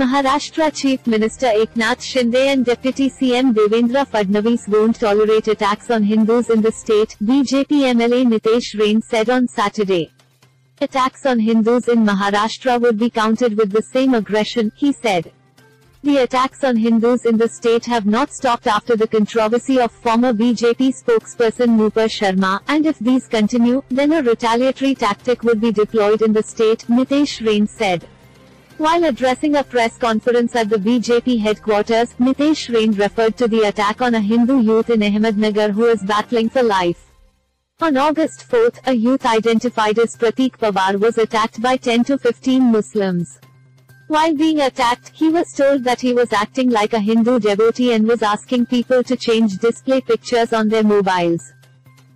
Maharashtra Chief Minister Eknath Shinde and Deputy CM Devendra Fadnavis won't tolerate attacks on Hindus in the state, BJP MLA Nitesh Rane said on Saturday. Attacks on Hindus in Maharashtra would be countered with the same aggression, he said. The attacks on Hindus in the state have not stopped after the controversy of former BJP spokesperson Mupar Sharma, and if these continue, then a retaliatory tactic would be deployed in the state, Nitesh Rane said. While addressing a press conference at the BJP headquarters, Nitesh Rane referred to the attack on a Hindu youth in Ahmednagar who is battling for life. On August 4, a youth identified as Pratik Pawar was attacked by 10 to 15 Muslims. While being attacked, he was told that he was acting like a Hindu devotee and was asking people to change display pictures on their mobiles.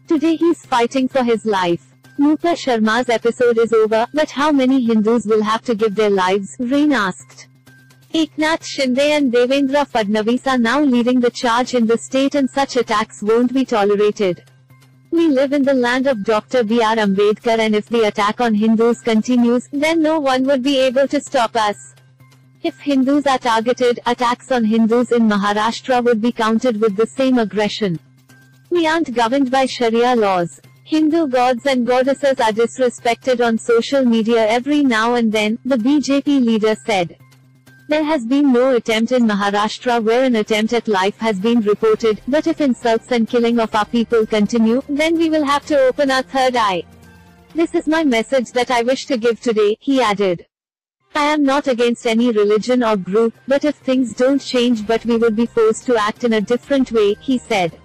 Today he's fighting for his life. Mupar Sharma's episode is over, but how many Hindus will have to give their lives, Rane asked. Eknath Shinde and Devendra Fadnavis are now leading the charge in the state and such attacks won't be tolerated. We live in the land of Dr. B.R. Ambedkar, and if the attack on Hindus continues, then no one would be able to stop us. If Hindus are targeted, attacks on Hindus in Maharashtra would be countered with the same aggression. We aren't governed by Sharia laws. Hindu gods and goddesses are disrespected on social media every now and then, the BJP leader said. There has been no attempt in Maharashtra where an attempt at life has been reported, but if insults and killing of our people continue, then we will have to open our third eye. This is my message that I wish to give today, he added. I am not against any religion or group, but if things don't change, we would be forced to act in a different way, he said.